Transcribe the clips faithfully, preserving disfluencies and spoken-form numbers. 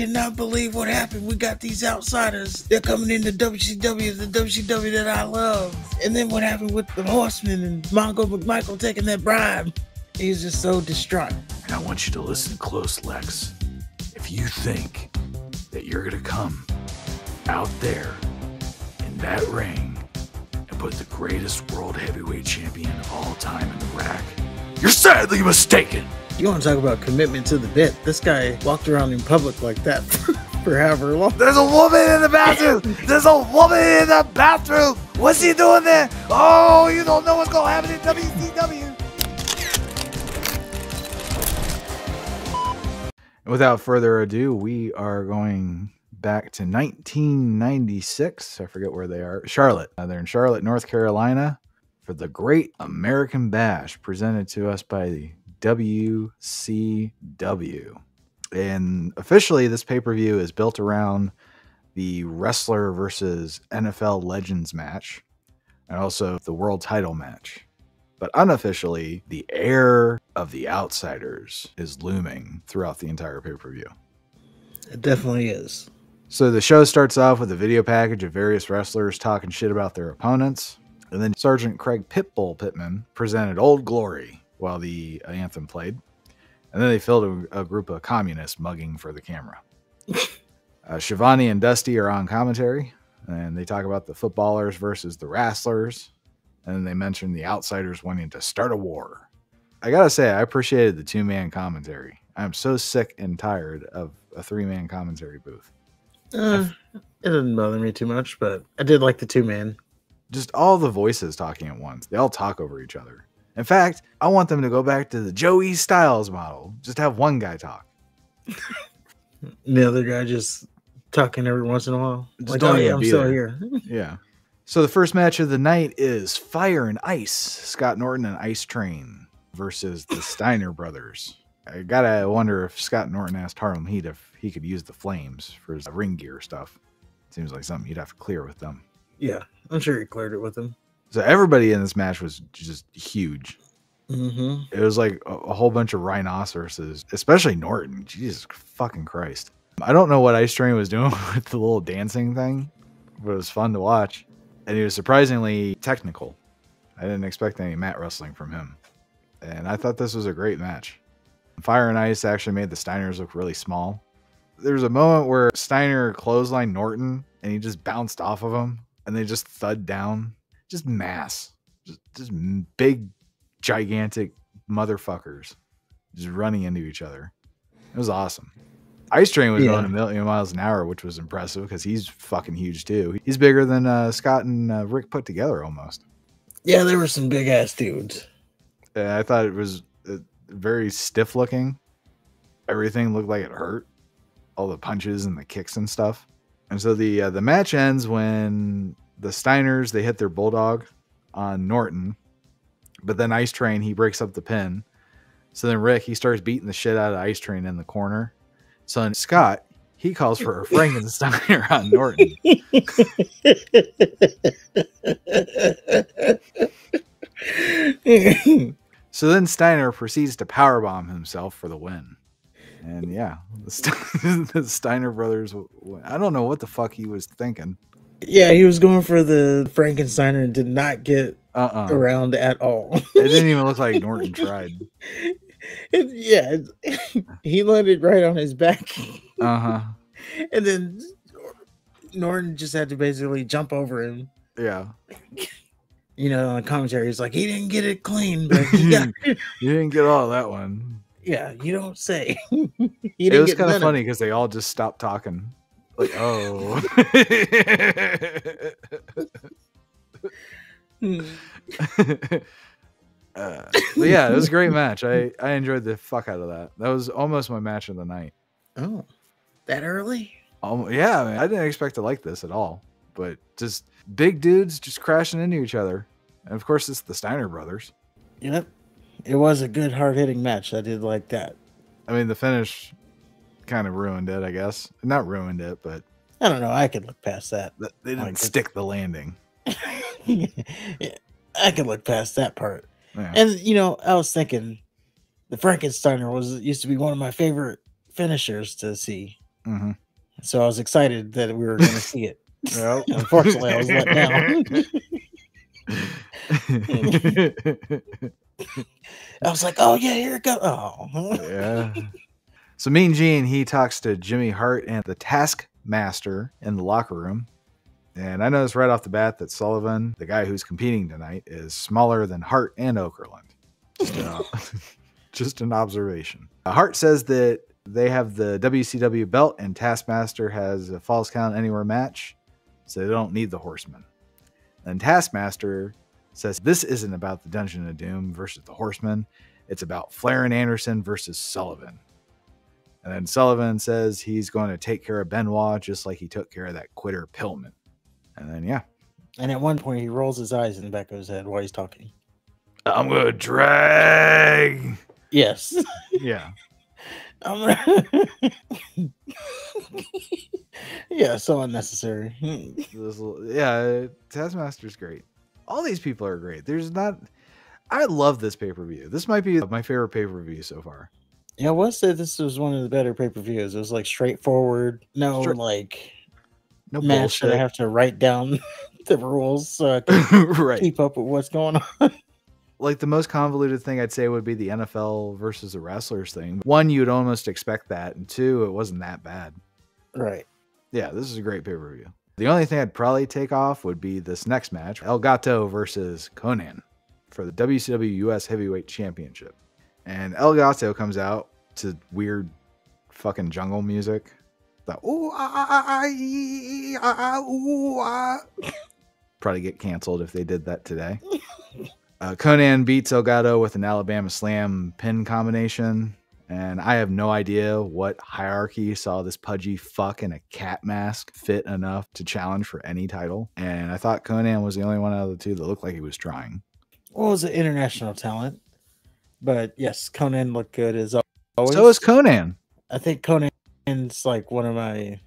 cannot believe what happened. We got these outsiders. They're coming into W C W, the W C W that I love. And then what happened with the Horsemen and Mongo McMichael taking that bribe? He's just so distraught. And I want you to listen close, Lex. If you think that you're going to come out there in that ring and put the greatest world heavyweight champion of all time in the rack, you're sadly mistaken. You want to talk about commitment to the bit? This guy walked around in public like that for however long. There's a woman in the bathroom. There's a woman in the bathroom. What's he doing there? Oh, you don't know what's going to happen in W C W. Without further ado, we are going back to nineteen ninety-six. I forget where they are. Charlotte. Uh, they're in Charlotte, North Carolina for the Great American Bash, presented to us by the W C W. And officially, this pay-per-view is built around the wrestler versus N F L Legends match and also the world title match. But unofficially, the heir of the Outsiders is looming throughout the entire pay-per-view. It definitely is. So the show starts off with a video package of various wrestlers talking shit about their opponents. And then Sergeant Craig Pitbull Pittman presented Old Glory while the anthem played. And then they filled a, a group of communists mugging for the camera. uh, Shivani and Dusty are on commentary, and they talk about the footballers versus the wrestlers. And then they mention the outsiders wanting to start a war. I gotta say, I appreciated the two-man commentary. I'm so sick and tired of a three-man commentary booth. Uh, it didn't bother me too much, but I did like the two-man. Just all the voices talking at once. They all talk over each other. In fact, I want them to go back to the Joey Styles model. Just have one guy talk. The other guy just talking every once in a while. Just like, oh, yeah, I'm still there. Here. Yeah. So the first match of the night is Fire and Ice. Scott Norton and Ice Train versus the Steiner Brothers. I gotta wonder if Scott Norton asked Harlem Heat if he could use the flames for his ring gear stuff. Seems like something he'd have to clear with them. Yeah, I'm sure he cleared it with them. So everybody in this match was just huge. Mm-hmm. It was like a, a whole bunch of rhinoceroses, especially Norton. Jesus fucking Christ. I don't know what Ice Train was doing with the little dancing thing, but it was fun to watch. And he was surprisingly technical. I didn't expect any mat wrestling from him. And I thought this was a great match. Fire and Ice actually made the Steiners look really small. There was a moment where Steiner clotheslined Norton and he just bounced off of him and they just thud down. Just mass, just, just big, gigantic motherfuckers just running into each other. It was awesome. Ice Train was yeah. going a million miles an hour, which was impressive because he's fucking huge too. He's bigger than uh, Scott and uh, Rick put together almost. Yeah, there were some big ass dudes. Yeah, I thought it was uh, very stiff looking. Everything looked like it hurt. All the punches and the kicks and stuff. And so the uh, the match ends when the Steiners, they hit their bulldog on Norton, but then Ice Train, he breaks up the pin. So then Rick, he starts beating the shit out of Ice Train in the corner. So then Scott, he calls for a Frankensteiner on Norton. So then Steiner proceeds to powerbomb himself for the win. And yeah, the, St the Steiner brothers, I don't know what the fuck he was thinking. Yeah, he was going for the Frankensteiner and did not get uh-uh. around at all. It didn't even look like Norton tried. It, yeah, he landed right on his back. Uh-huh. And then Norton just had to basically jump over him. Yeah. You know, on the commentary, he's like, he didn't get it clean, but he got it. You didn't get all that one. Yeah, you don't say. It was kind of funny because they all just stopped talking. Like, oh. hmm. uh, yeah, it was a great match. I, I enjoyed the fuck out of that. That was almost my match of the night. Oh, that early? Um, yeah, man, I didn't expect to like this at all. But just big dudes just crashing into each other. And of course, it's the Steiner brothers. Yep. It was a good hard-hitting match. I did like that. I mean, the finish kind of ruined it, I guess. Not ruined it, but I don't know. I could look past that. They didn't stick the landing. Yeah, I could look past that part. Yeah. And you know, I was thinking the Frankensteiner was used to be one of my favorite finishers to see. Mm-hmm. So I was excited that we were going to see it. Well, unfortunately, I was let down. I was like, "Oh yeah, here it goes." Oh, yeah. So Mean Gene, he talks to Jimmy Hart and the Taskmaster in the locker room, and I noticed right off the bat that Sullivan, the guy who's competing tonight, is smaller than Hart and Okerlund. So, just an observation. Hart says that they have the W C W belt and Taskmaster has a Falls Count Anywhere match, so they don't need the Horsemen. And Taskmaster says this isn't about the Dungeon of Doom versus the Horsemen. It's about Flair and Anderson versus Sullivan. And then Sullivan says he's going to take care of Benoit just like he took care of that quitter Pillman. And then, yeah. And at one point, he rolls his eyes in the back of his head while he's talking. I'm going to drag. Yes. Yeah. I'm yeah, so unnecessary. This little, yeah, Taskmaster's great. All these people are great. There's not. I love this pay per view. This might be my favorite pay per view so far. Yeah, I will say this was one of the better pay per views. It was like straightforward. No, Straight, like no match that I have to write down the rules so I can right. keep up with what's going on. Like the most convoluted thing I'd say would be the N F L versus the wrestlers thing. One, you'd almost expect that. And two, it wasn't that bad. Right. Yeah, this is a great pay-per-view. The only thing I'd probably take off would be this next match, El Gato versus Conan for the W C W U S Heavyweight Championship. And El Gato comes out to weird fucking jungle music. The ooh, ah, ah, ah, ooh, ah. Probably get canceled if they did that today. Uh, Conan beats El Gato with an Alabama Slam pin combination, and I have no idea what hierarchy saw this pudgy fuck in a cat mask fit enough to challenge for any title, and I thought Conan was the only one out of the two that looked like he was trying. Well, it was an international talent, but yes, Conan looked good as always. So is Conan. I think Conan's like one of my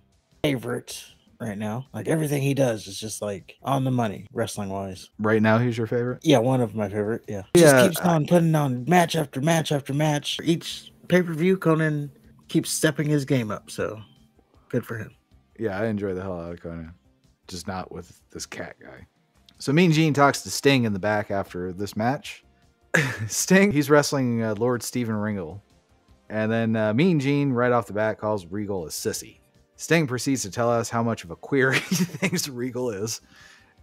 favorites right now. Like everything he does is just like on the money wrestling wise. Right now he's your favorite? Yeah, one of my favorite. Yeah, yeah, just keeps on putting on match after match after match. Each pay-per-view Conan keeps stepping his game up, so good for him. Yeah, I enjoy the hell out of Conan, just not with this cat guy. So Mean Gene talks to Sting in the back after this match. Sting, he's wrestling uh, Lord Steven Regal, and then uh, Mean Gene right off the bat calls Regal a sissy. Sting proceeds to tell us how much of a queer he thinks Regal is,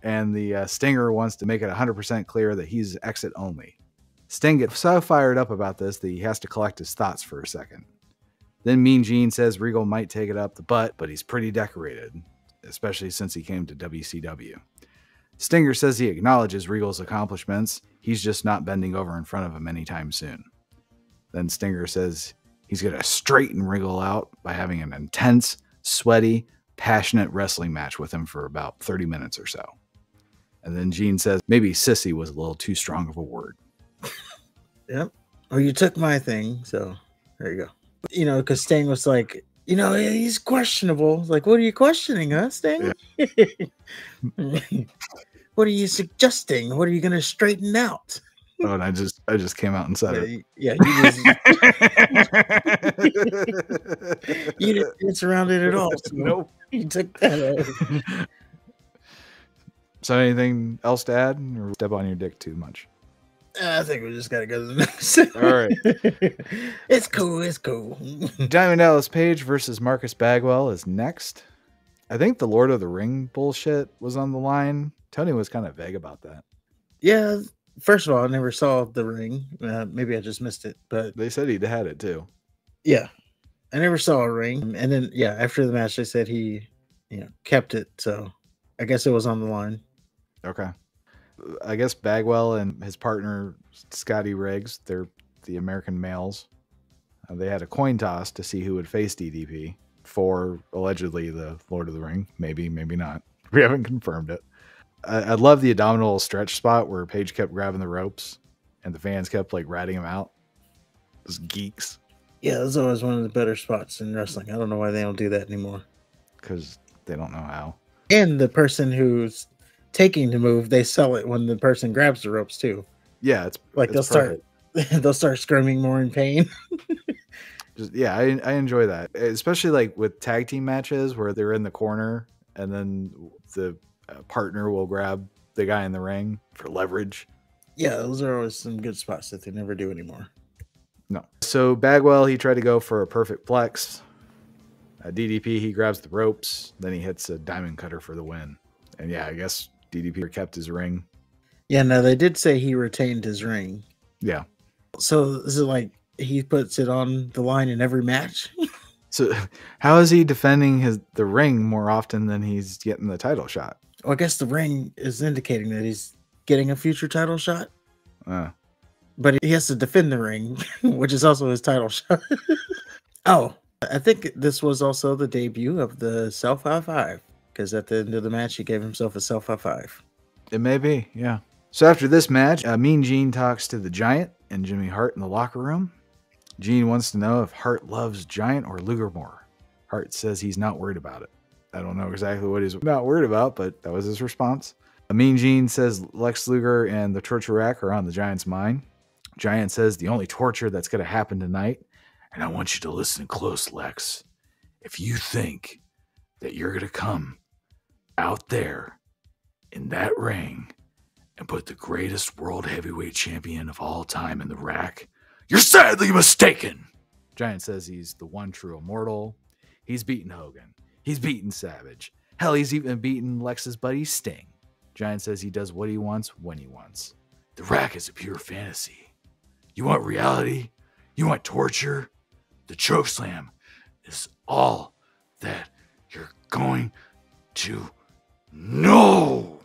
and the uh, Stinger wants to make it one hundred percent clear that he's exit only. Sting gets so fired up about this that he has to collect his thoughts for a second. Then Mean Gene says Regal might take it up the butt, but he's pretty decorated, especially since he came to W C W. Stinger says he acknowledges Regal's accomplishments, he's just not bending over in front of him anytime soon. Then Stinger says he's going to straighten Regal out by having an intense, sweaty, passionate wrestling match with him for about thirty minutes or so. And then Gene says, maybe sissy was a little too strong of a word. Yep. Oh, you took my thing. So there you go. You know, because Sting was like, you know, he's questionable. Like, what are you questioning, huh, Sting? Yeah. What are you suggesting? What are you going to straighten out? Oh, and I just, I just came out and said it. Yeah, you just, you didn't dance around it at all. So nope, you took that out. So, anything else to add, or step on your dick too much? I think we just gotta go to the next. All right, it's cool. It's cool. Diamond Dallas Page versus Marcus Bagwell is next. I think the Lord of the Ring bullshit was on the line. Tony was kind of vague about that. Yeah. First of all, I never saw The Ring. Uh, maybe I just missed it, but they said he had it too. Yeah, I never saw a ring, and then yeah, after the match, they said he, you know, kept it. So I guess it was on the line. Okay, I guess Bagwell and his partner Scotty Riggs, they're the American Males. Uh, they had a coin toss to see who would face D D P for allegedly the Lord of the Ring. Maybe, maybe not. We haven't confirmed it. I love the abdominal stretch spot where Paige kept grabbing the ropes and the fans kept like ratting him out. Those geeks. Yeah, that's always one of the better spots in wrestling. I don't know why they don't do that anymore. Because they don't know how. And the person who's taking the move, they sell it when the person grabs the ropes too. Yeah, it's like it's they'll perfect. start they'll start screaming more in pain. Just, yeah, I, I enjoy that, especially like with tag team matches where they're in the corner and then the uh, partner will grab the guy in the ring for leverage. Yeah, those are always some good spots that they never do anymore. No. So Bagwell, he tried to go for a perfect plex. Uh, D D P, he grabs the ropes, then he hits a diamond cutter for the win. And yeah, I guess D D P kept his ring. Yeah, no, they did say he retained his ring. Yeah. So this is like he puts it on the line in every match. So how is he defending his the ring more often than he's getting the title shot? Well, I guess the ring is indicating that he's getting a future title shot. Uh. But he has to defend the ring, which is also his title shot. Oh, I think this was also the debut of the self high five, because at the end of the match, he gave himself a self high five. It may be, yeah. So after this match, uh, Mean Gene talks to the Giant and Jimmy Hart in the locker room. Gene wants to know if Hart loves Giant or Luger more. Hart says he's not worried about it. I don't know exactly what he's not worried about, but that was his response. Uh, Mean Gene says Lex Luger and the torture rack are on the Giant's mind. Giant says the only torture that's going to happen tonight, and I want you to listen close, Lex. If you think that you're going to come out there in that ring and put the greatest world heavyweight champion of all time in the rack, you're sadly mistaken. Giant says he's the one true immortal. He's beaten Hogan. He's beaten Savage. Hell, he's even beaten Lex's buddy Sting. Giant says he does what he wants when he wants. The rack is a pure fantasy. You want reality? You want torture? The chokeslam is all that you're going to know.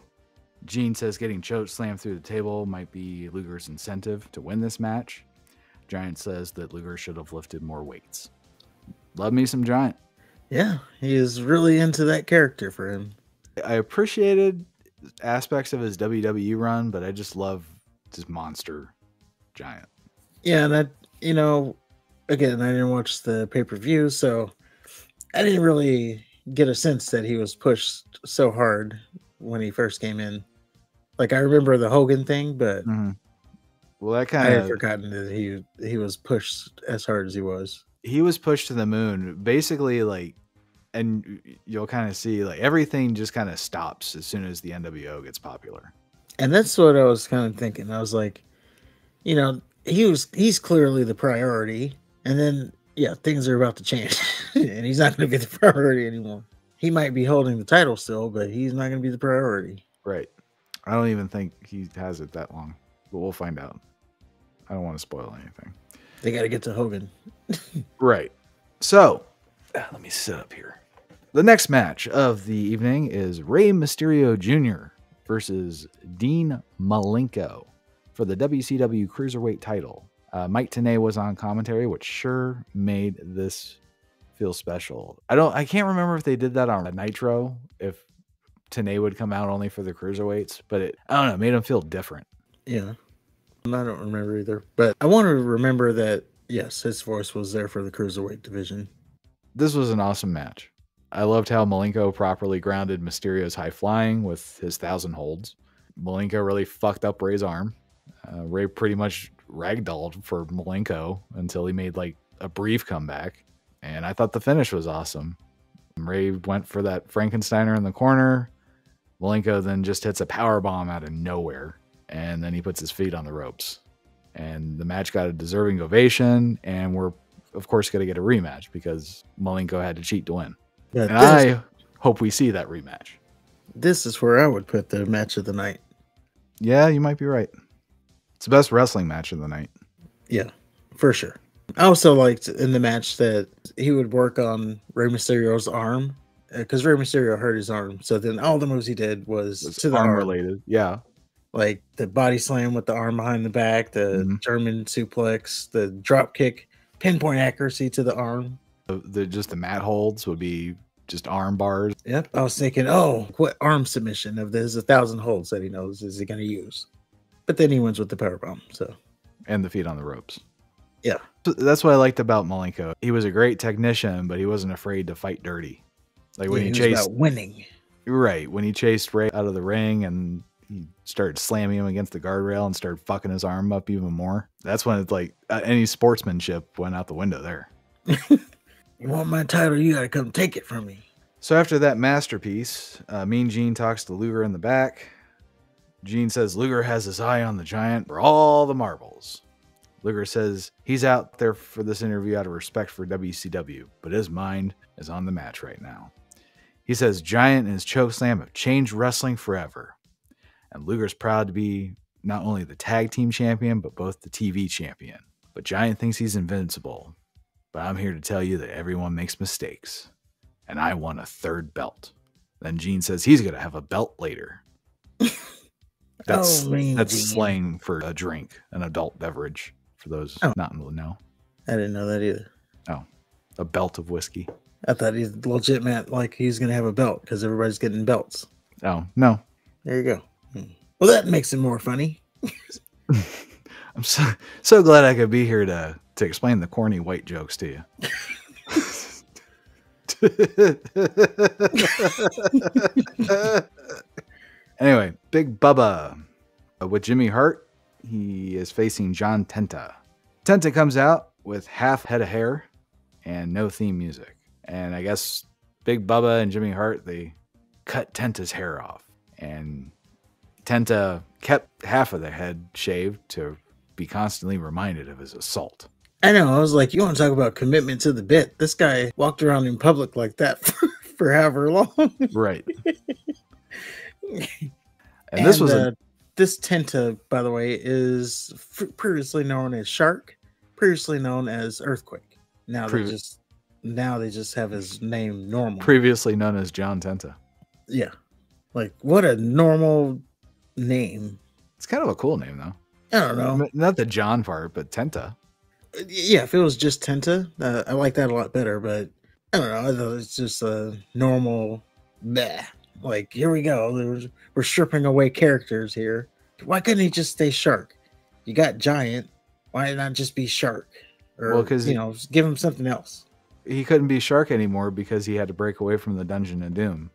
Gene says getting chokeslammed through the table might be Luger's incentive to win this match. Giant says that Luger should have lifted more weights. Love me some Giant. Yeah, he is really into that character for him. I appreciated aspects of his W W E run, but I just love this monster Giant. Yeah, and I, you know, again, I didn't watch the pay-per-view, so I didn't really get a sense that he was pushed so hard when he first came in. Like, I remember the Hogan thing, but... Mm-hmm. Well, that kind of I had forgotten that he he was pushed as hard as he was. He was pushed to the moon, basically. Like, and you'll kind of see like everything just kind of stops as soon as the N W O gets popular. And that's what I was kind of thinking. I was like, you know, he was he's clearly the priority, and then yeah, things are about to change, and he's not going to be the priority anymore. He might be holding the title still, but he's not going to be the priority. Right. I don't even think he has it that long. But we'll find out. I don't want to spoil anything. They got to get to Hogan. Right. So, let me sit up here. The next match of the evening is Rey Mysterio Junior versus Dean Malenko for the W C W Cruiserweight title. Uh, Mike Tenay was on commentary, which sure made this feel special. I don't. I can't remember if they did that on Nitro, if Tenay would come out only for the Cruiserweights, but it, I don't know, it made him feel different. Yeah, I don't remember either, but I want to remember that, yes, his voice was there for the Cruiserweight division. This was an awesome match. I loved how Malenko properly grounded Mysterio's high flying with his thousand holds. Malenko really fucked up Ray's arm. Uh, Ray pretty much ragdolled for Malenko until he made like a brief comeback, and I thought the finish was awesome. Ray went for that Frankensteiner in the corner. Malenko then just hits a powerbomb out of nowhere. And then he puts his feet on the ropes, and the match got a deserving ovation. And we're, of course, going to get a rematch because Malenko had to cheat to win. Yeah, and I hope we see that rematch. This is where I would put the match of the night. Yeah, you might be right. It's the best wrestling match of the night. Yeah, for sure. I also liked in the match that he would work on Rey Mysterio's arm, because Rey Mysterio hurt his arm. So then all the moves he did was, was to the arm, arm related. Yeah. Like the body slam with the arm behind the back, the mm-hmm. German suplex, the drop kick, pinpoint accuracy to the arm. The, the just the mat holds would be just arm bars. Yep. I was thinking, oh, what arm submission of this? A thousand holds that he knows is he going to use? But then he wins with the powerbomb. So. And the feet on the ropes. Yeah. That's what I liked about Malenko. He was a great technician, but he wasn't afraid to fight dirty. Like when yeah, he, he chased was about winning. Right when he chased Ray out of the ring and. He started slamming him against the guardrail and started fucking his arm up even more. That's when it's like uh, any sportsmanship went out the window there. You want my title, you gotta come take it from me. So after that masterpiece, uh, Mean Gene talks to Luger in the back. Gene says Luger has his eye on the giant for all the marbles. Luger says he's out there for this interview out of respect for W C W, but his mind is on the match right now. He says Giant and his chokeslam have changed wrestling forever. And Luger's proud to be not only the tag team champion, but both the T V champion. But Giant thinks he's invincible. But I'm here to tell you that everyone makes mistakes. And I want a third belt. Then Gene says he's going to have a belt later. That's, oh, that's slang for a drink, an adult beverage. For those oh. not in the know. I didn't know that either. Oh, a belt of whiskey. I thought he's legit meant like he's going to have a belt because everybody's getting belts. Oh, no. There you go. Well, that makes it more funny. I'm so, so glad I could be here to, to explain the corny white jokes to you. Anyway, Big Bubba uh, with Jimmy Hart. He is facing John Tenta. Tenta comes out with half head of hair and no theme music. And I guess Big Bubba and Jimmy Hart, they cut Tenta's hair off. And Tenta kept half of the head shaved to be constantly reminded of his assault. I know. I was like, you want to talk about commitment to the bit? This guy walked around in public like that for, for however long. Right. and, and this was uh, a... This Tenta, by the way, is previously known as Shark, previously known as Earthquake. Now Previ they just now they just have his name normal. Previously known as John Tenta. Yeah, like what a normal name. It's kind of a cool name, though. I don't know. Not the John part, but Tenta. Yeah, if it was just Tenta, uh, I like that a lot better. But I don't know. I thought it's just a normal. Bleh. Like, here we go. We're stripping away characters here. Why couldn't he just stay Shark? You got Giant. Why not just be Shark? Or, well, because, you know, give him something else. He couldn't be Shark anymore because he had to break away from the Dungeon of Doom.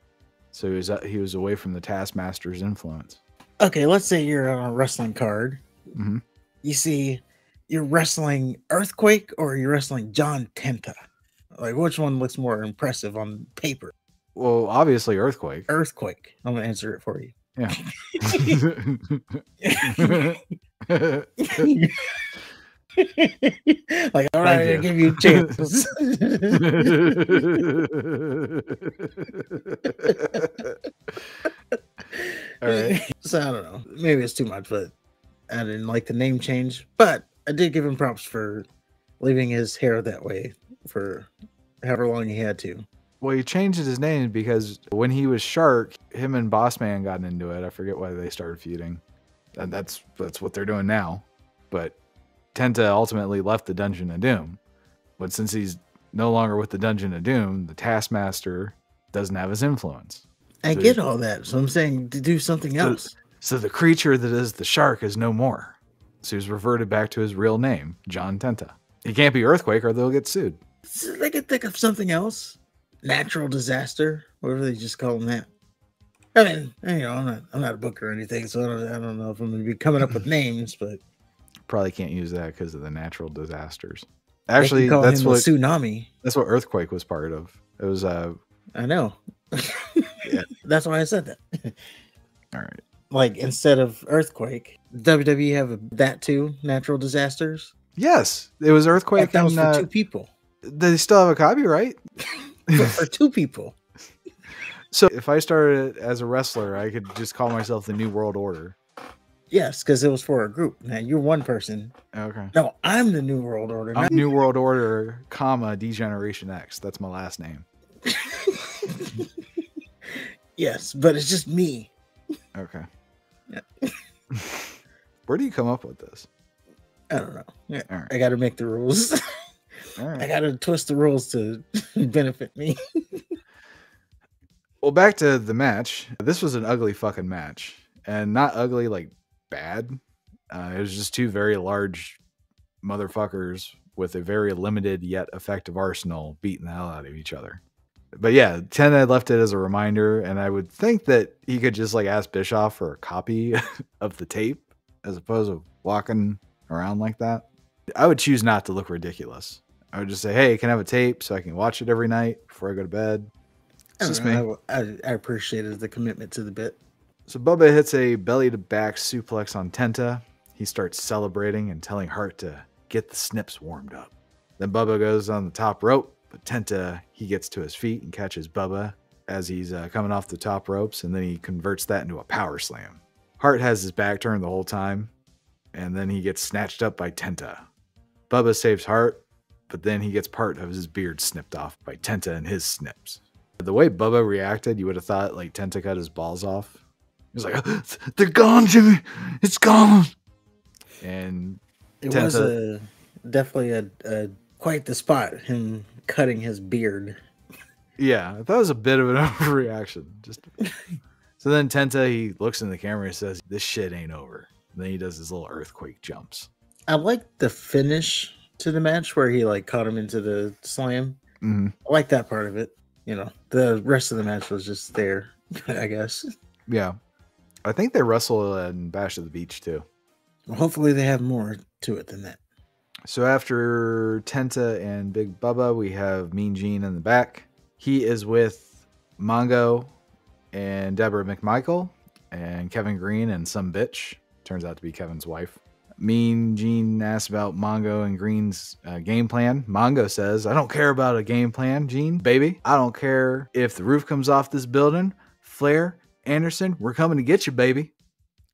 So he was, uh, he was away from the Taskmaster's influence. Okay, let's say you're on a wrestling card. Mm-hmm. You see, you're wrestling Earthquake or you're wrestling John Tenta. Like, which one looks more impressive on paper? Well, obviously Earthquake. Earthquake. I'm going to answer it for you. Yeah. Like, all right, I'll give you chances. All right. So, I don't know. Maybe it's too much, but I didn't like the name change. But I did give him props for leaving his hair that way for however long he had to. Well, he changed his name because when he was Shark, him and Bossman got into it. I forget why they started feuding. And that's that's what they're doing now. But Tenta ultimately left the Dungeon of Doom. But since he's no longer with the Dungeon of Doom, the Taskmaster doesn't have his influence. I so, get all that. So I'm saying to do something so, else. So the creature that is the Shark is no more. So he's reverted back to his real name, John Tenta. He can't be Earthquake or they'll get sued. So they could think of something else. Natural disaster, whatever they just call them that. I mean, you know, I'm not, I'm not a book or anything, so I don't, I don't know if I'm going to be coming up with names, but probably can't use that because of the natural disasters. Actually, that's what tsunami. That's what Earthquake was part of. It was. Uh, I know. Yeah. That's why I said that. All right. Like instead of Earthquake, W W E have a, that too. Natural disasters. Yes, it was Earthquake. That was for uh, two people. They still have a copyright. For two people. So if I started as a wrestler, I could just call myself the New World Order. Yes, because it was for a group. Now you're one person. Okay. No, I'm the New World Order. I'm New World Order, comma Degeneration X. That's my last name. Yes, but it's just me. Okay. Yeah. Where do you come up with this? I don't know. Yeah. All right. I got to make the rules. All right. I got to twist the rules to benefit me. Well, back to the match. This was an ugly fucking match. And not ugly, like, bad. Uh, it was just two very large motherfuckers with a very limited yet effective arsenal beating the hell out of each other. But yeah, Tenta left it as a reminder. And I would think that he could just, like, ask Bischoff for a copy of the tape as opposed to walking around like that. I would choose not to look ridiculous. I would just say, hey, can I have a tape so I can watch it every night before I go to bed? It's just me. I, I appreciated the commitment to the bit. So Bubba hits a belly-to-back suplex on Tenta. He starts celebrating and telling Hart to get the snips warmed up. Then Bubba goes on the top rope, but Tenta, he gets to his feet and catches Bubba as he's uh, coming off the top ropes, and then he converts that into a power slam. Hart has his back turned the whole time, and then he gets snatched up by Tenta. Bubba saves Hart, but then he gets part of his beard snipped off by Tenta and his snips. The way Bubba reacted, you would have thought like Tenta cut his balls off. He was like, they're gone, Jimmy. It's gone. And it Tenta, was a, definitely a, a quite the spot, him cutting his beard. Yeah, that was a bit of an overreaction. Just so then Tenta, he looks in the camera and says, this shit ain't over. And then he does his little earthquake jumps. I like the finish to the match where he like caught him into the slam. Mm-hmm. I like that part of it. You know, the rest of the match was just there, I guess. Yeah. I think they wrestle in Bash of the Beach, too. Well, hopefully they have more to it than that. So after Tenta and Big Bubba, we have Mean Gene in the back. He is with Mongo and Debra McMichael and Kevin Green and some bitch. Turns out to be Kevin's wife. Mean Gene asks about Mongo and Green's uh, game plan. Mongo says, I don't care about a game plan, Gene, baby. I don't care if the roof comes off this building. Flair, Anderson, we're coming to get you, baby.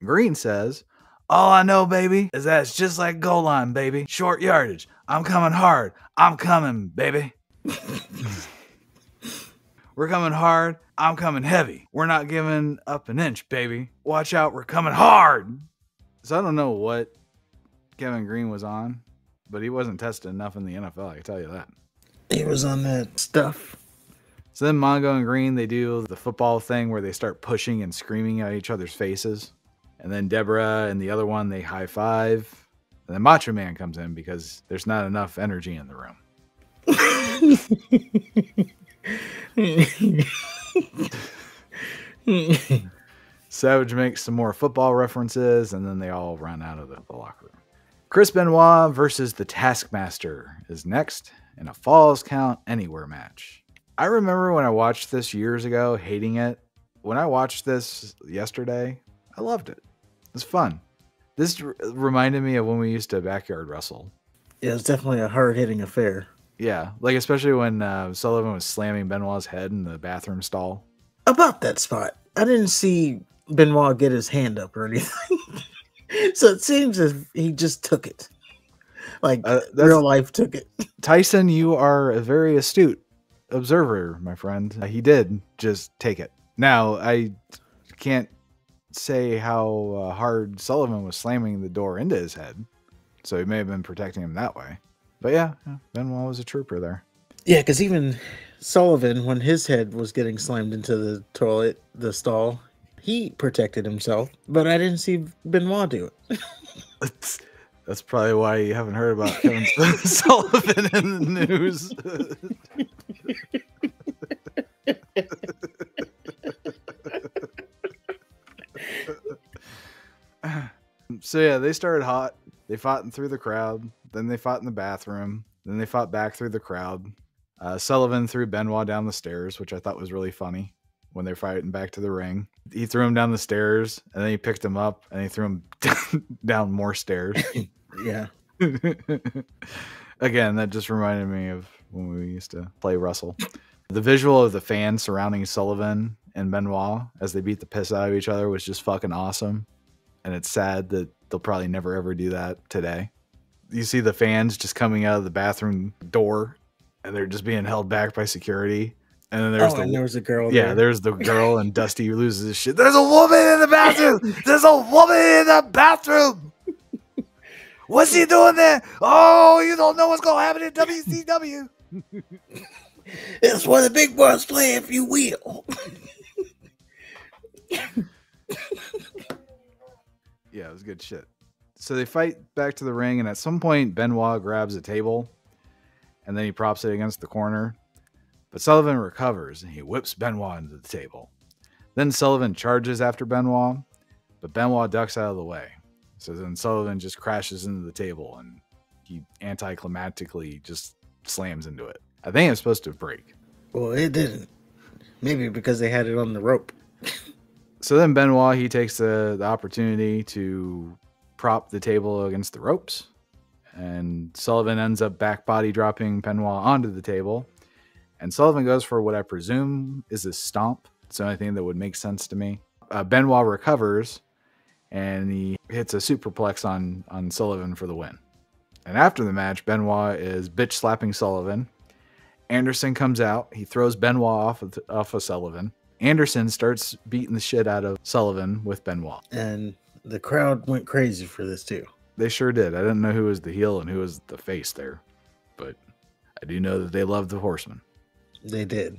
Green says, all I know, baby, is that it's just like goal line, baby. Short yardage. I'm coming hard. I'm coming, baby. We're coming hard. I'm coming heavy. We're not giving up an inch, baby. Watch out. We're coming hard. So I don't know what Kevin Green was on, but he wasn't tested enough in the N F L. I can tell you that. He was on that stuff. So then Mongo and Green, they do the football thing where they start pushing and screaming at each other's faces. And then Deborah and the other one, they high five. And then Macho Man comes in because there's not enough energy in the room. Savage makes some more football references, and then they all run out of the, the locker room. Chris Benoit versus the Taskmaster is next in a Falls Count Anywhere match. I remember when I watched this years ago, hating it. When I watched this yesterday, I loved it. It was fun. This r reminded me of when we used to backyard wrestle. Yeah, it's definitely a hard-hitting affair. Yeah, like especially when uh, Sullivan was slamming Benoit's head in the bathroom stall. About that spot, I didn't see Benoit get his hand up or anything. So it seems as if he just took it. Like, uh, real life took it. Tyson, you are a very astute observer, my friend. He did just take it. Now, I can't say how uh, hard Sullivan was slamming the door into his head. So he may have been protecting him that way. But yeah, yeah Benoit was a trooper there. Yeah, because even Sullivan, when his head was getting slammed into the toilet, the stall, he protected himself, but I didn't see Benoit do it. that's, that's probably why you haven't heard about Kevin Sullivan in the news. So yeah, they started hot. They fought in through the crowd. Then they fought in the bathroom. Then they fought back through the crowd. Uh, Sullivan threw Benoit down the stairs, which I thought was really funny. When they're fighting back to the ring, he threw him down the stairs, and then he picked him up, and he threw him down, down more stairs. Yeah. Again, that just reminded me of when we used to play wrestle. The visual of the fans surrounding Sullivan and Benoit as they beat the piss out of each other was just fucking awesome. And it's sad that they'll probably never ever do that today. You see the fans just coming out of the bathroom door, and they're just being held back by security. And then there's oh, the, and there was a girl. Yeah, there. there's the girl, and Dusty loses his shit. There's a woman in the bathroom. There's a woman in the bathroom. What's he doing there? Oh, you don't know what's going to happen in W C W. It's where the big boys play, if you will. Yeah, it was good shit. So they fight back to the ring, and at some point, Benoit grabs a table, and then he props it against the corner. But Sullivan recovers, and he whips Benoit into the table. Then Sullivan charges after Benoit, but Benoit ducks out of the way. So then Sullivan just crashes into the table, and he anticlimactically just slams into it. I think it's supposed to break. Well, it didn't. Maybe because they had it on the rope. So then Benoit, he takes the, the opportunity to prop the table against the ropes. And Sullivan ends up back body dropping Benoit onto the table. And Sullivan goes for what I presume is a stomp. It's the only thing that would make sense to me. Uh, Benoit recovers, and he hits a superplex on, on Sullivan for the win. And after the match, Benoit is bitch slapping Sullivan. Anderson comes out. He throws Benoit off of, off of Sullivan. Anderson starts beating the shit out of Sullivan with Benoit. And the crowd went crazy for this too. They sure did. I didn't know who was the heel and who was the face there. But I do know that they loved the Horsemen. They did.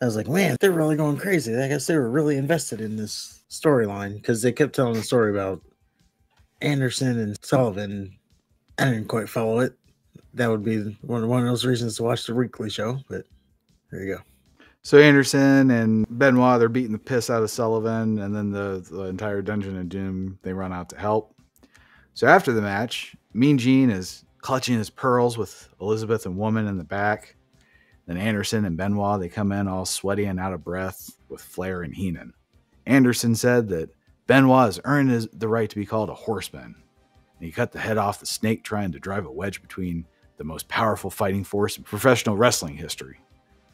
I was like, man, they're really going crazy. I guess they were really invested in this storyline because they kept telling the story about Anderson and Sullivan. I didn't quite follow it. That would be one of those reasons to watch the weekly show, but there you go. So Anderson and Benoit, they're beating the piss out of Sullivan, and then the, the entire Dungeon of Doom, they run out to help. So after the match, Mean Gene is clutching his pearls with Elizabeth and Woman in the back. Then Anderson and Benoit, they come in all sweaty and out of breath with Flair and Heenan. Anderson said that Benoit has earned his, the right to be called a horseman. And he cut the head off the snake trying to drive a wedge between the most powerful fighting force in professional wrestling history.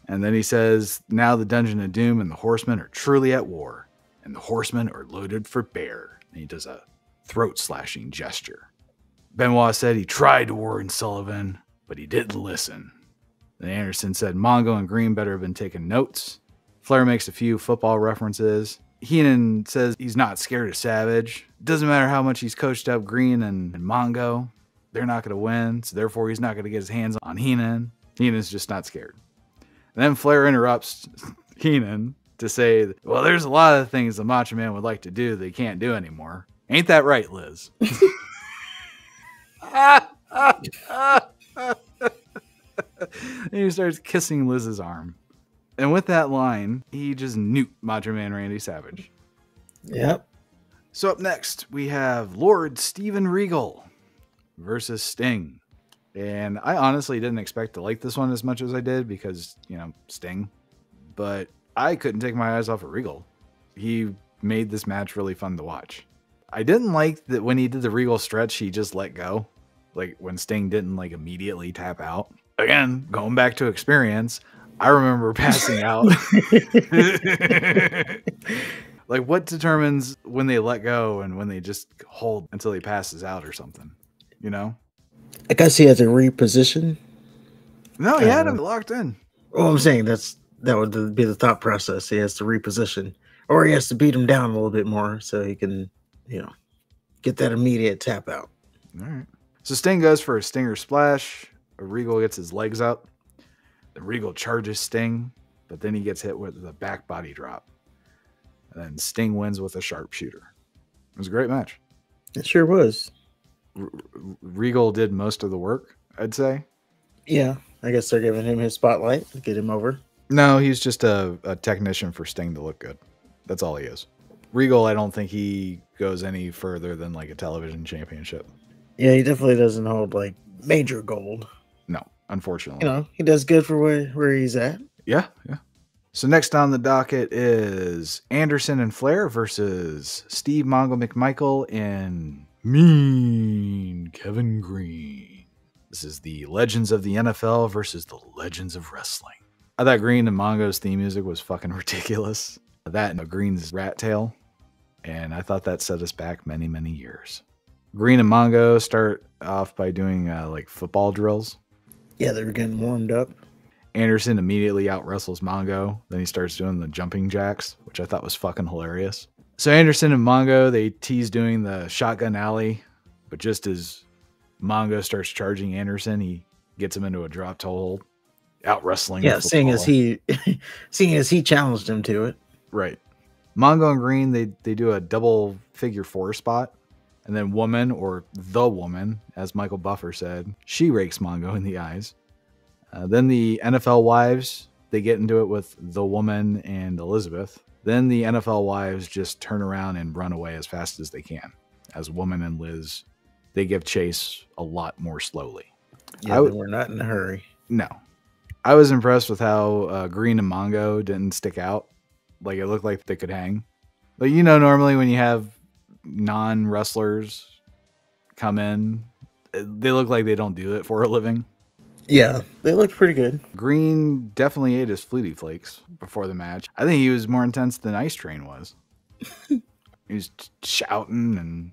And then he says, now the Dungeon of Doom and the Horsemen are truly at war, and the Horsemen are loaded for bear. And he does a throat-slashing gesture. Benoit said he tried to warn Sullivan, but he didn't listen. Then Anderson said Mongo and Green better have been taking notes. Flair makes a few football references. Heenan says he's not scared of Savage. Doesn't matter how much he's coached up Green and, and Mongo. They're not going to win, so therefore he's not going to get his hands on Heenan. Heenan's just not scared. And then Flair interrupts Heenan to say, well, there's a lot of things the Macho Man would like to do that he can't do anymore. Ain't that right, Liz? And he starts kissing Liz's arm. And with that line, he just nuked Macho Man Randy Savage. Yep. So up next, we have Lord Steven Regal versus Sting. And I honestly didn't expect to like this one as much as I did because, you know, Sting. But I couldn't take my eyes off of Regal. He made this match really fun to watch. I didn't like that when he did the Regal stretch, he just let go. Like when Sting didn't like immediately tap out. Again, going back to experience, I remember passing out. Like, what determines when they let go and when they just hold until he passes out or something, you know? I guess he had to reposition. No, he um, had him locked in. Well, I'm saying that's that would be the thought process. He has to reposition, or he has to beat him down a little bit more so he can, you know, get that immediate tap out. All right. So Sting goes for a Stinger Splash. Regal gets his legs up. Then Regal charges Sting, but then he gets hit with the back body drop. And then Sting wins with a sharpshooter. It was a great match. It sure was. R Regal did most of the work, I'd say. Yeah, I guess they're giving him his spotlight to get him over. No, he's just a, a technician for Sting to look good. That's all he is. Regal, I don't think he goes any further than like a television championship. Yeah, he definitely doesn't hold like major gold. No, unfortunately. You know, he does good for where, where he's at. Yeah, yeah. So next on the docket is Anderson and Flair versus Steve Mongo McMichael and Mean Kevin Green. This is the Legends of the N F L versus the Legends of Wrestling. I thought Green and Mongo's theme music was fucking ridiculous. That and Green's rat tail. And I thought that set us back many, many years. Green and Mongo start off by doing uh, like football drills. Yeah, they were getting warmed up. Anderson immediately out-wrestles Mongo. Then he starts doing the jumping jacks, which I thought was fucking hilarious. So Anderson and Mongo, they tease doing the shotgun alley. But just as Mongo starts charging Anderson, he gets him into a drop to hold. Out-wrestling. Yeah, seeing as, he, seeing as he challenged him to it. Right. Mongo and Green, they, they do a double figure four spot. And then Woman, or The Woman, as Michael Buffer said, she rakes Mongo in the eyes. Uh, then the N F L wives, they get into it with The Woman and Elizabeth. Then the N F L wives just turn around and run away as fast as they can. As Woman and Liz, they give chase a lot more slowly. Yeah, I they were not in a hurry. No. I was impressed with how uh, Green and Mongo didn't stick out. Like, it looked like they could hang. But, you know, normally when you have non-wrestlers come in, they look like they don't do it for a living. Yeah, they looked pretty good. Green definitely ate his Fleety Flakes before the match. I think he was more intense than Ice Train was. He was shouting and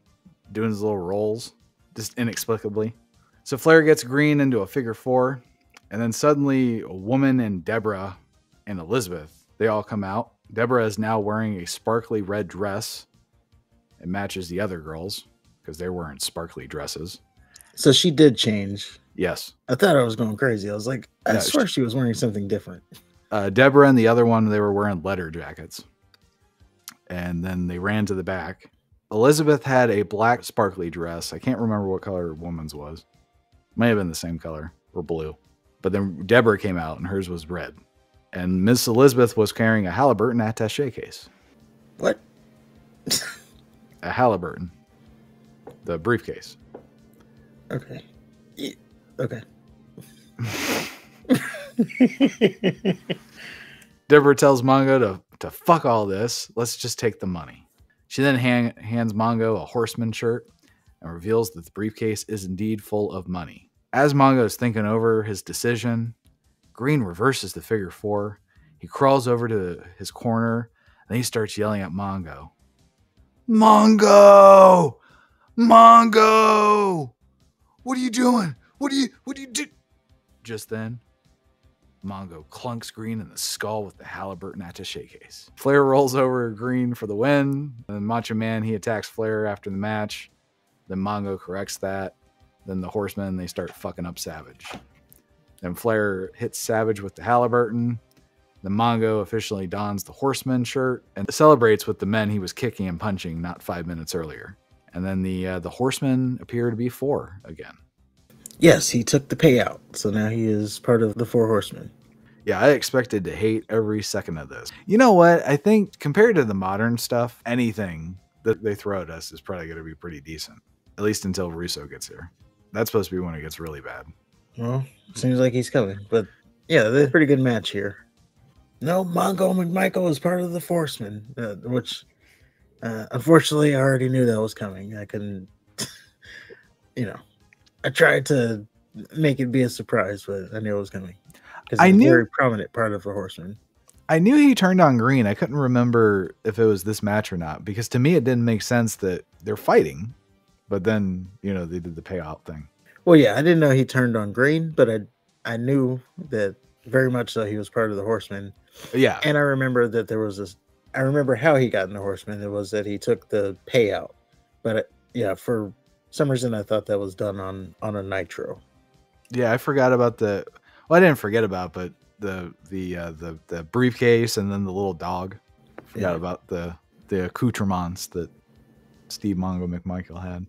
doing his little rolls, just inexplicably. So Flair gets Green into a figure four, and then suddenly a Woman and Debra and Elizabeth, they all come out. Debra is now wearing a sparkly red dress. It matches the other girls because they're wearing sparkly dresses. So she did change. Yes. I thought I was going crazy. I was like, I no, swear she, she was wearing something different. Uh, Debra and the other one, they were wearing leather jackets. And then they ran to the back. Elizabeth had a black sparkly dress. I can't remember what color Woman's was. May have been the same color or blue. But then Debra came out and hers was red. And Miss Elizabeth was carrying a Halliburton attaché case. What? A Halliburton. The briefcase. Okay. Yeah. Okay. Debra tells Mongo to, to fuck all this. Let's just take the money. She then hand, hands Mongo a Horseman shirt and reveals that the briefcase is indeed full of money. As Mongo is thinking over his decision, Green reverses the figure four. He crawls over to his corner and he starts yelling at Mongo. Mongo! Mongo! What are you doing? What do you, what do you do? Just then, Mongo clunks Green in the skull with the Halliburton attaché case. Flair rolls over Green for the win. And Macho Man, he attacks Flair after the match. Then Mongo corrects that. Then the Horsemen, they start fucking up Savage. Then Flair hits Savage with the Halliburton. Then Mongo officially dons the Horseman shirt and celebrates with the men he was kicking and punching not five minutes earlier. And then the, uh, the Horsemen appear to be four again. Yes, he took the payout, so now he is part of the Four Horsemen. Yeah, I expected to hate every second of this. You know what? I think compared to the modern stuff, anything that they throw at us is probably going to be pretty decent, at least until Russo gets here. That's supposed to be when it gets really bad. Well, seems like he's coming, but yeah, they're a pretty good match here. No, Mongo McMichael is part of the Four Horsemen, uh, which uh, unfortunately I already knew that was coming. I couldn't, you know. I tried to make it be a surprise, but I knew it was coming. Because I knew a very prominent part of the Horseman. I knew he turned on Green. I couldn't remember if it was this match or not, because to me it didn't make sense that they're fighting, but then, you know, they did the payout thing. Well, yeah, I didn't know he turned on Green, but I I knew that very much so he was part of the Horseman. Yeah. And I remember that there was this, I remember how he got in the Horseman. It was that he took the payout. But it, yeah, for some reason I thought that was done on on a Nitro. Yeah, I forgot about the. Well, I didn't forget about, but the the uh, the the briefcase and then the little dog. I forgot yeah. about the the accoutrements that Steve Mongo McMichael had.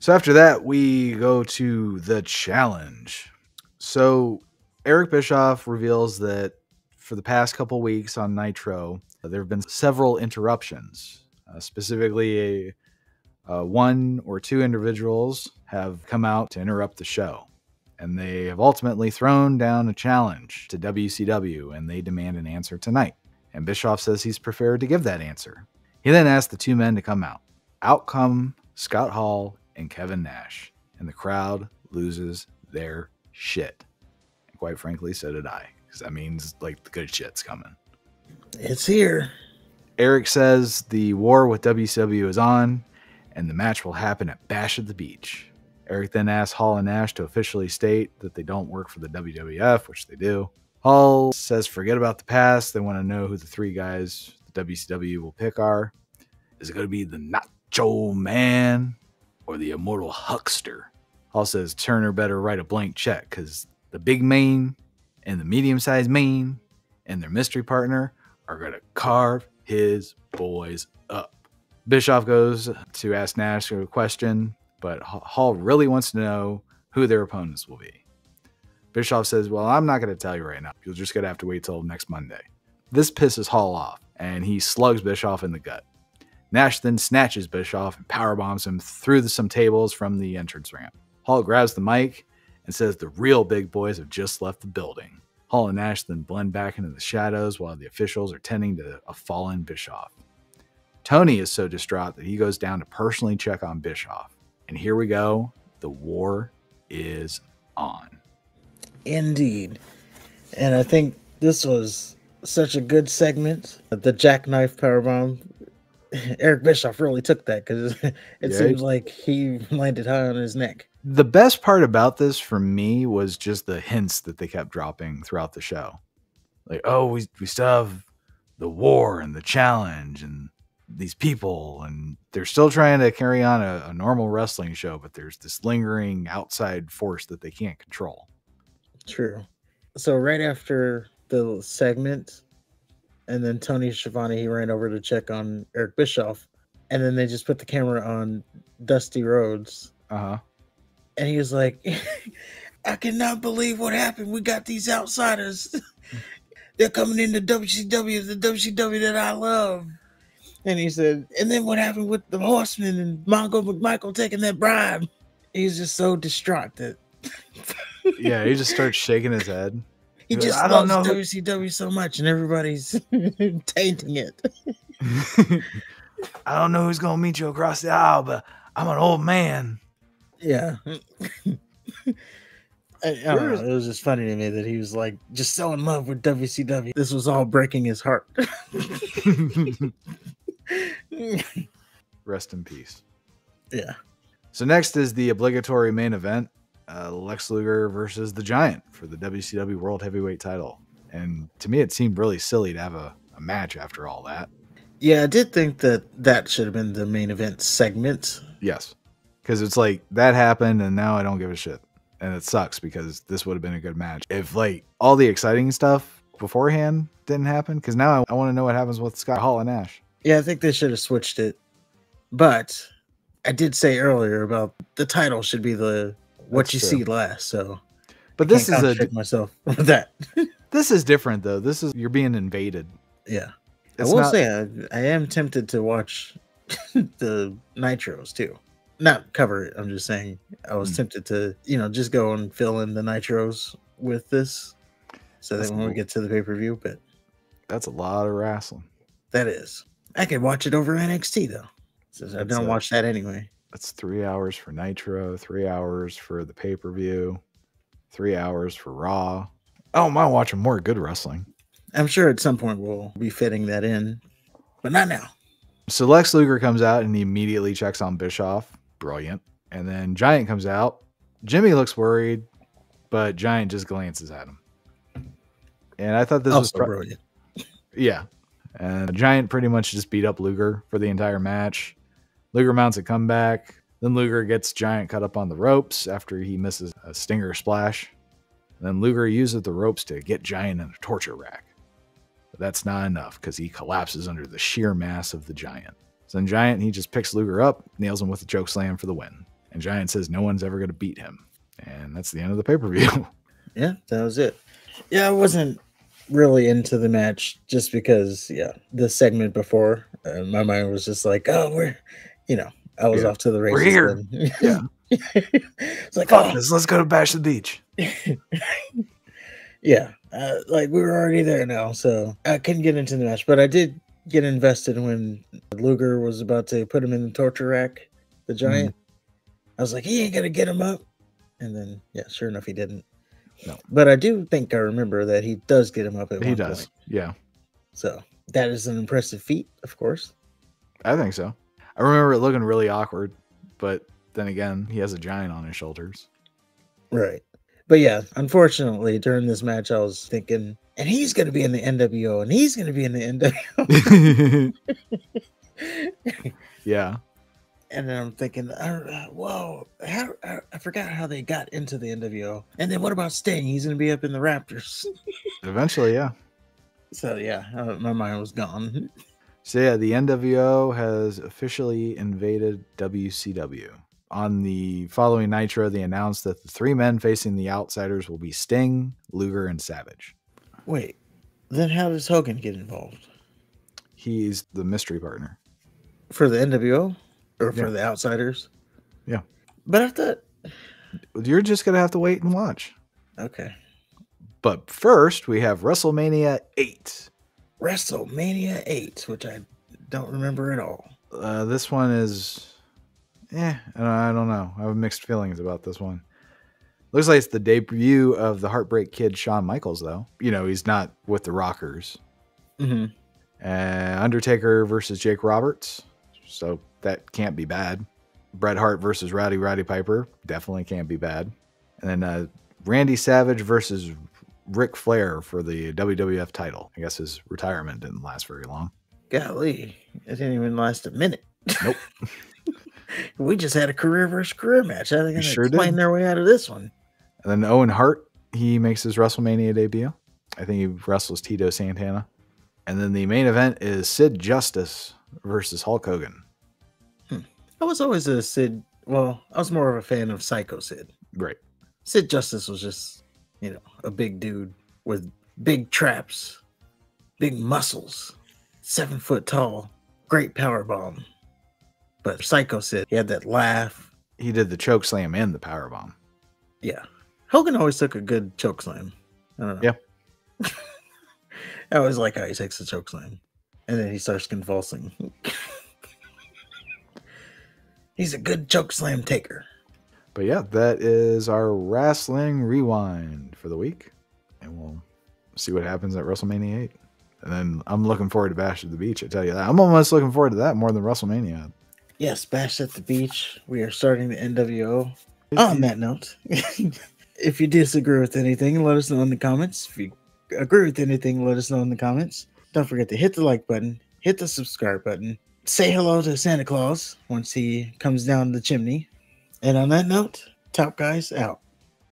So after that, we go to the challenge. So Eric Bischoff reveals that for the past couple weeks on Nitro, there have been several interruptions, uh, specifically a. Uh, one or two individuals have come out to interrupt the show, and they have ultimately thrown down a challenge to W C W, and they demand an answer tonight. And Bischoff says he's prepared to give that answer. He then asks the two men to come out. Out come Scott Hall and Kevin Nash, and the crowd loses their shit. And quite frankly, so did I, because that means like the good shit's coming. It's here. Eric says the war with W C W is on, and the match will happen at Bash at the Beach. Eric then asks Hall and Nash to officially state that they don't work for the W W F, which they do. Hall says forget about the past. They want to know who the three guys the W C W will pick are. Is it going to be the Nacho Man or the Immortal Huckster? Hall says Turner better write a blank check, because the big man and the medium-sized man and their mystery partner are going to carve his boys up. Bischoff goes to ask Nash a question, but Hall really wants to know who their opponents will be. Bischoff says, well, I'm not going to tell you right now. You're just going to have to wait till next Monday. This pisses Hall off, and he slugs Bischoff in the gut. Nash then snatches Bischoff and powerbombs him through the, some tables from the entrance ramp. Hall grabs the mic and says the real big boys have just left the building. Hall and Nash then blend back into the shadows while the officials are tending to a fallen Bischoff. Tony is so distraught that he goes down to personally check on Bischoff. And here we go. The war is on. Indeed. And I think this was such a good segment. The jackknife powerbomb. Eric Bischoff really took that because it yeah, seems like he landed high on his neck. The best part about this for me was just the hints that they kept dropping throughout the show. Like, oh, we, we still have the war and the challenge and these people, and they're still trying to carry on a, a normal wrestling show, but there's this lingering outside force that they can't control. True. So right after the segment, and then Tony Schiavone, he ran over to check on Eric Bischoff, and then they just put the camera on Dusty Rhodes. Uh-huh. And he was like, I cannot believe what happened. We got these outsiders. They're coming into W C W, the W C W that I love. And he said, and then what happened with the Horsemen and Mongo McMichael taking that bribe? He's just so distraught that. Yeah, he just starts shaking his head. He, he just goes, I don't know W C W so much, and everybody's tainting it. I don't know who's going to meet you across the aisle, but I'm an old man. Yeah. I, I don't know, it was just funny to me that he was like just so in love with W C W. This was all breaking his heart. Rest in peace. Yeah. So next is the obligatory main event, uh, Lex Luger versus the Giant for the W C W World Heavyweight title. And to me, it seemed really silly to have a, a match after all that. Yeah, I did think that that should have been the main event segment. Yes. Because it's like, that happened, and now I don't give a shit. And it sucks, because this would have been a good match if like all the exciting stuff beforehand didn't happen. Because now I, I want to know what happens with Scott Hall and Nash. Yeah, I think they should have switched it. But I did say earlier about the title should be the what That's you true. see last. So, but I this can't is a myself with that. This is different though. This is you're being invaded. Yeah, it's I will not, say I, I am tempted to watch the Nitros too. Not cover it. I'm just saying I was mm. tempted to, you know, just go and fill in the Nitros with this so that that's when cool. we get to the pay-per-view, but that's a lot of wrestling. That is. I could watch it over N X T though. Since I don't a, watch that anyway. That's three hours for Nitro, three hours for the pay-per-view, three hours for Raw. I don't mind watching more good wrestling. I'm sure at some point we'll be fitting that in, but not now. So Lex Luger comes out and he immediately checks on Bischoff. Brilliant. And then Giant comes out. Jimmy looks worried, but Giant just glances at him. And I thought this also was brilliant. Yeah. And Giant pretty much just beat up Luger for the entire match. Luger mounts a comeback. Then Luger gets Giant cut up on the ropes after he misses a stinger splash. And then Luger uses the ropes to get Giant in a torture rack. But that's not enough because he collapses under the sheer mass of the Giant. So then Giant, he just picks Luger up, nails him with a choke slam for the win. And Giant says no one's ever going to beat him. And that's the end of the pay-per-view. Yeah, that was it. Yeah, I wasn't really into the match just because, yeah, the segment before, uh, my mind was just like, oh, we're, you know, I was yeah. off to the races. We're here. Yeah. It's like, oh, this, let's go to Bash the Beach. Yeah. Uh, like, we were already there now, so I couldn't get into the match, but I did get invested when Luger was about to put him in the torture rack, the Giant. Mm-hmm. I was like, he ain't gonna get him up. And then, yeah, sure enough, he didn't. No. But I do think I remember that he does get him up at he one does. point. Yeah. So that is an impressive feat, of course. I think so. I remember it looking really awkward, but then again, he has a giant on his shoulders. Right. But yeah, unfortunately, during this match, I was thinking, and he's going to be in the N W O, and he's going to be in the N W O. Yeah. And then I'm thinking, I, whoa, how, I, I forgot how they got into the N W O. And then what about Sting? He's going to be up in the Raptors. Eventually, yeah. So yeah, uh, my mind was gone. So yeah, the N W O has officially invaded W C W. On the following Nitro, they announced that the three men facing the Outsiders will be Sting, Luger, and Savage. Wait, then how does Hogan get involved? He's the mystery partner. For the N W O? Or yeah. for the Outsiders? Yeah. But I thought, You're just going to have to wait and watch. Okay. But first, we have WrestleMania eight. WrestleMania eight, which I don't remember at all. Uh, this one is... Eh, I don't know. I have mixed feelings about this one. Looks like it's the debut of the Heartbreak Kid, Shawn Michaels, though. You know, he's not with the Rockers. Mm-hmm. Uh, Undertaker versus Jake Roberts. So that can't be bad. Bret Hart versus Rowdy Roddy Piper. Definitely can't be bad. And then uh, Randy Savage versus Ric Flair for the W W F title. I guess his retirement didn't last very long. Golly, it didn't even last a minute. Nope. We just had a career versus career match. How are they going to explain their way out of this one? And then Owen Hart, he makes his WrestleMania debut. I think he wrestles Tito Santana. And then the main event is Sid Justice versus Hulk Hogan. Hmm. I was always a Sid. Well, I was more of a fan of Psycho Sid. Right. Sid Justice was just, you know, a big dude with big traps, big muscles, seven foot tall, great power bomb. But Psycho Sid, he had that laugh. He did the choke slam and the power bomb. Yeah. Hogan always took a good choke slam. I don't know. Yeah. I always like how he takes the choke slam. And then he starts convulsing. He's a good choke slam taker. But yeah, that is our wrestling rewind for the week. And we'll see what happens at WrestleMania eight. And then I'm looking forward to Bash at the Beach, I tell you that. I'm almost looking forward to that more than WrestleMania. Yes, Bash at the Beach. We are starting the N W O. On that note, if you disagree with anything, let us know in the comments. If you agree with anything, let us know in the comments. Don't forget to hit the like button, hit the subscribe button, say hello to Santa Claus once he comes down the chimney. And on that note, Top Guys out.